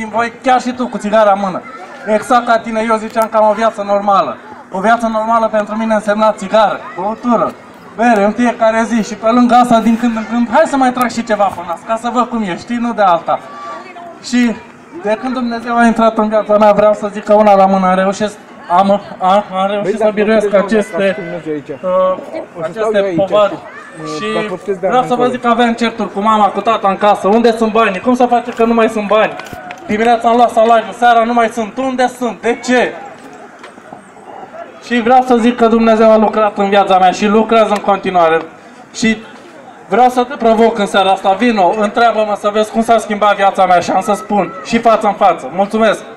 din voi, chiar și tu, cu țigara în mână. Exact ca tine, eu ziceam că am o viață normală. O viață normală pentru mine însemna țigară, băutură, bere în fiecare zi și pe lângă asta, din când în când, hai să mai trag și ceva până ca să văd cum e, știi, nu de alta. Și de când Dumnezeu a intrat în viața mea, vreau să zic că una la mână reușesc, am reușit să biruiesc aceste povări. Și vreau să vă zic că aveam certuri cu mama, cu tata în casă. Unde sunt banii? Cum se face că nu mai sunt bani? Dimineața am luat salariul, seara nu mai sunt. Unde sunt? De ce? Și vreau să zic că Dumnezeu a lucrat în viața mea și lucrează în continuare. Și vreau să te provoc în seara asta. Vino, întreabă-mă să vezi cum s-a schimbat viața mea și am să spun și față în față. Mulțumesc!